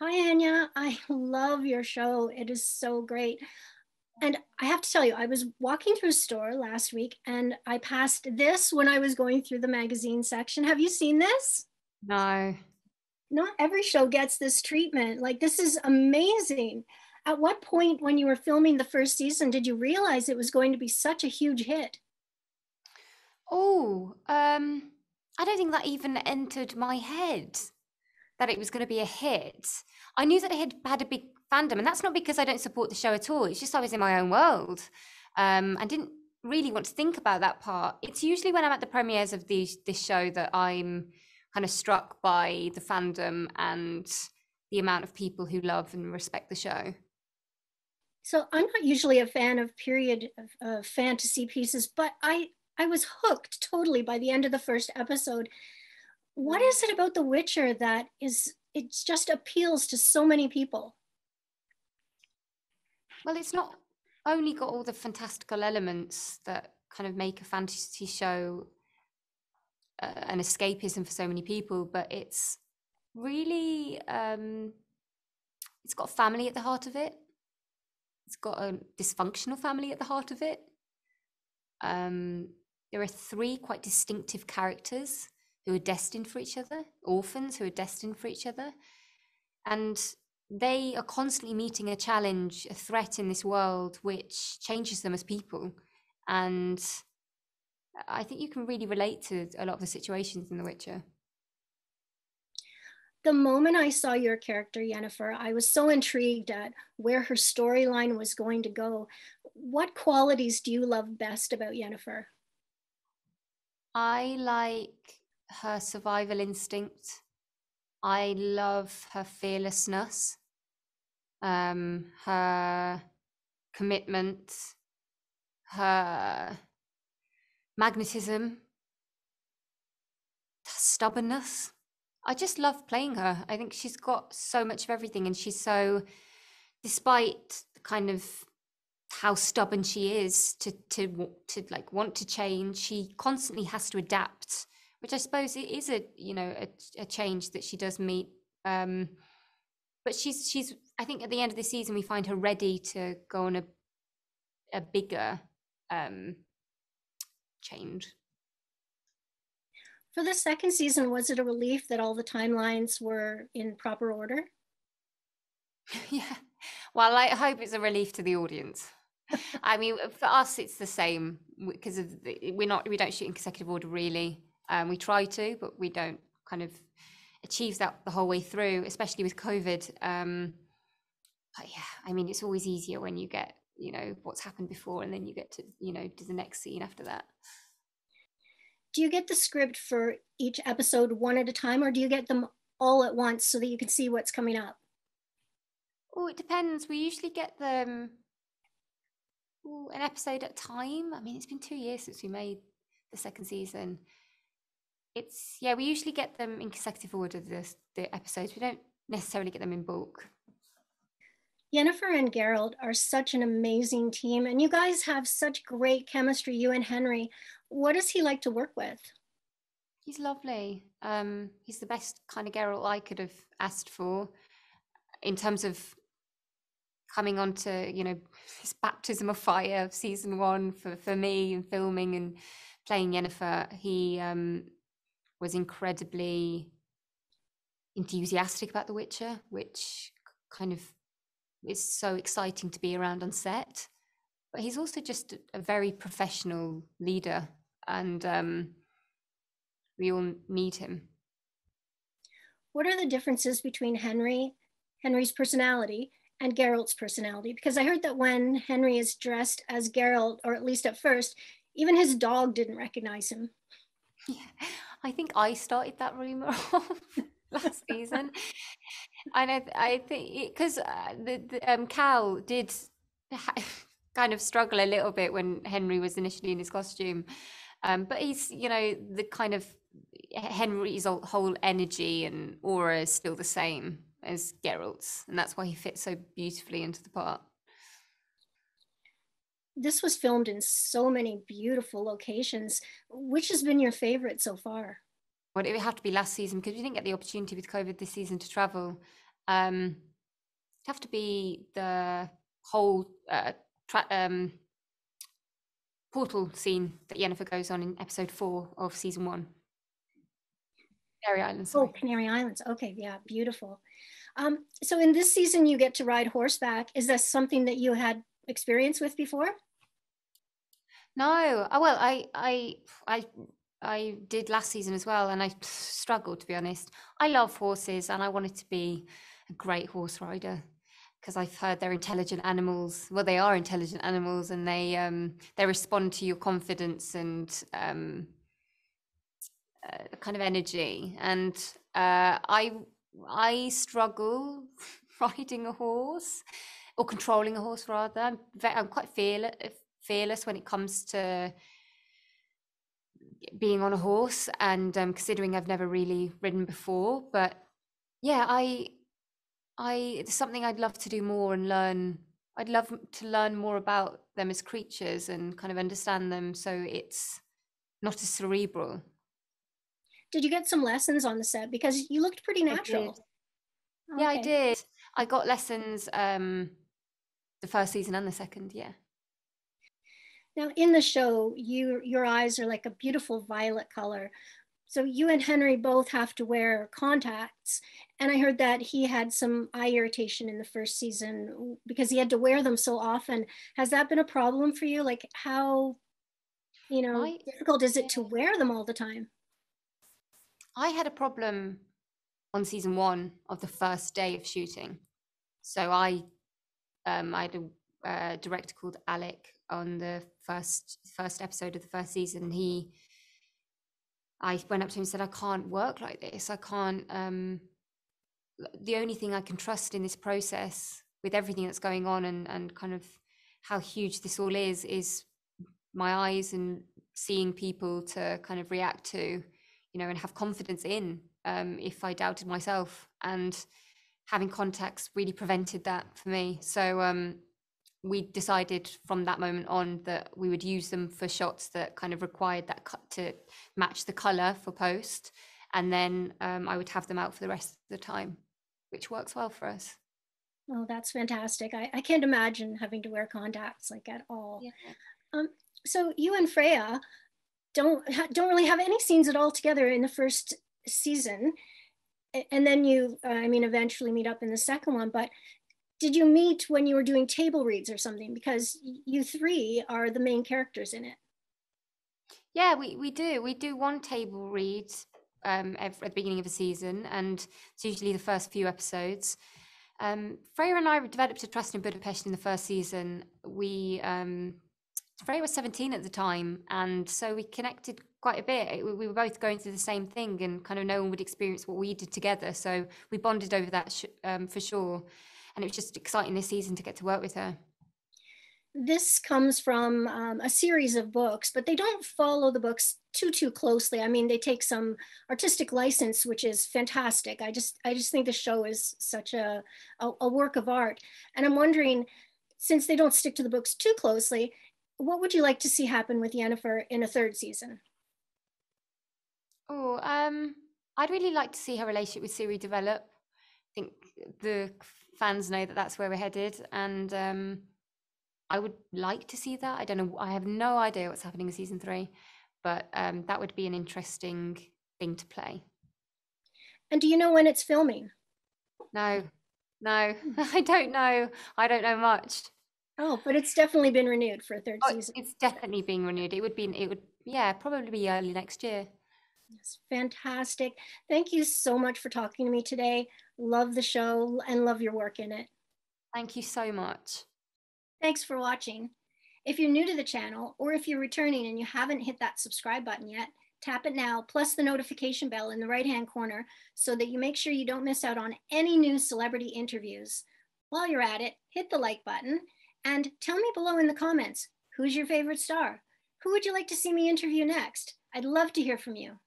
Hi, Anya. I love your show. It is so great. And I have to tell you, I was walking through a store last week and I passed this when I was going through the magazine section. Have you seen this? No. Not every show gets this treatment. Like, this is amazing. At what point when you were filming the first season did you realize it was going to be such a huge hit? Oh, I don't think that even entered my head, that it was going to be a hit. I knew that it had a big fandom, and that's not because I don't support the show at all. It's just I was in my own world. I didn't really want to think about that part. It's usually when I'm at the premieres of this show that I'm kind of struck by the fandom and the amount of people who love and respect the show. So I'm not usually a fan of period fantasy pieces, but I was hooked totally by the end of the first episode. What is it about The Witcher that it just appeals to so many people? Well, it's not only got all the fantastical elements that kind of make a fantasy show an escapism for so many people, but it's really, it's got family at the heart of it. It's got a dysfunctional family at the heart of it. There are three quite distinctive characters who are destined for each other, orphans who are destined for each other. And they are constantly meeting a challenge, a threat in this world, which changes them as people. And I think you can really relate to a lot of the situations in The Witcher. The moment I saw your character, Yennefer, I was so intrigued at where her storyline was going to go. What qualities do you love best about Yennefer? I like her survival instinct. I love her fearlessness, her commitment, her magnetism, her stubbornness. I just love playing her. I think she's got so much of everything, and she's so, despite kind of how stubborn she is to like want to change, she constantly has to adapt, which I suppose it is a change that she does meet. But she's I think at the end of the season we find her ready to go on a bigger change. For the second season, was it a relief that all the timelines were in proper order? Yeah. Well, I hope it's a relief to the audience. I mean, for us, it's the same because we don't shoot in consecutive order, really. We try to, but we don't kind of achieve that the whole way through, especially with COVID. But yeah, I mean, it's always easier when you get, what's happened before, and then you get to, do the next scene after that. Do you get the script for each episode one at a time, or do you get them all at once so that you can see what's coming up? Oh, it depends. We usually get them an episode at a time. I mean, it's been 2 years since we made the second season. We usually get them in consecutive order, the episodes. We don't necessarily get them in bulk. Yennefer and Geralt are such an amazing team, and you guys have such great chemistry, you and Henry. What does he like to work with? He's lovely. He's the best kind of Geralt I could have asked for in terms of coming on to, this baptism of fire of season one for me, and filming and playing Yennefer. He was incredibly enthusiastic about The Witcher, which kind of is so exciting to be around on set. But he's also just a very professional leader, and we all need him. What are the differences between Henry's personality and Geralt's personality? Because I heard that when Henry is dressed as Geralt, or at least at first, even his dog didn't recognize him. Yeah. I think I started that rumor off last season, and I think because Cal did kind of struggle a little bit when Henry was initially in his costume, but he's the kind of Henry's whole energy and aura is still the same as Geralt's, and that's why he fits so beautifully into the part. This was filmed in so many beautiful locations. Which has been your favorite so far? Well, it would have to be last season, because we didn't get the opportunity with COVID this season to travel. It'd have to be the whole portal scene that Yennefer goes on in episode 4 of season 1. Canary Islands. Sorry. Oh, Canary Islands. Okay, yeah, beautiful. So in this season, you get to ride horseback. Is that something that you had experience with before? No. Oh, well, I did last season as well, and I struggled, to be honest. I love horses, and I wanted to be a great horse rider because I've heard they're intelligent animals. Well, they are intelligent animals, and they respond to your confidence and kind of energy. And I struggle riding a horse, or controlling a horse rather. I'm quite fearless when it comes to being on a horse, and considering I've never really ridden before. But yeah, it's something I'd love to do more and learn. I'd love to learn more about them as creatures and kind of understand them, so it's not as cerebral. Did you get some lessons on the set? Because you looked pretty natural. I did. Okay. Yeah, I did. I got lessons the first season and the second, yeah. Now in the show, your eyes are like a beautiful violet color. So you and Henry both have to wear contacts. And I heard that he had some eye irritation in the first season because he had to wear them so often. Has that been a problem for you? Like how, difficult is it to wear them all the time? I had a problem on season 1 of the first day of shooting. So I had a director called Alec on the first episode of the first season. I went up to him and said, I can't work like this. I can't, the only thing I can trust in this process with everything that's going on and kind of how huge this all is my eyes and seeing people to kind of react to, and have confidence in if I doubted myself, and having contacts really prevented that for me. So we decided from that moment on that we would use them for shots that kind of required that cut to match the color for post. And then I would have them out for the rest of the time, which works well for us. Oh, that's fantastic. I can't imagine having to wear contacts like at all. Yeah. So you and Freya don't really have any scenes at all together in the first season. And then you, eventually meet up in the second one, but did you meet when you were doing table reads or something? Because you three are the main characters in it. Yeah, we do one table read at the beginning of a season, and it's usually the first few episodes. Freya and I developed a trust in Budapest in the first season. Freya was 17 at the time, and so we connected quite a bit. We were both going through the same thing, and kind of no one would experience what we did together. So we bonded over that for sure. And it was just exciting this season to get to work with her. This comes from a series of books, but they don't follow the books too closely. I mean, they take some artistic license, which is fantastic. I just think the show is such a work of art. And I'm wondering, since they don't stick to the books too closely, what would you like to see happen with Yennefer in a third season? Oh, I'd really like to see her relationship with Ciri develop. I think the fans know that that's where we're headed, and I would like to see that. I don't know, I have no idea what's happening in season 3, but that would be an interesting thing to play. And do you know when it's filming? No, I don't know much. Oh, but it's definitely been renewed for a third season. It's definitely being renewed. It would probably be early next year. That's fantastic. Thank you so much for talking to me today. Love the show and love your work in it. Thank you so much. Thanks for watching. If you're new to the channel, or if you're returning and you haven't hit that subscribe button yet, tap it now, plus the notification bell in the right-hand corner, so that you make sure you don't miss out on any new celebrity interviews. While you're at it, hit the like button and tell me below in the comments, who's your favorite star? Who would you like to see me interview next? I'd love to hear from you.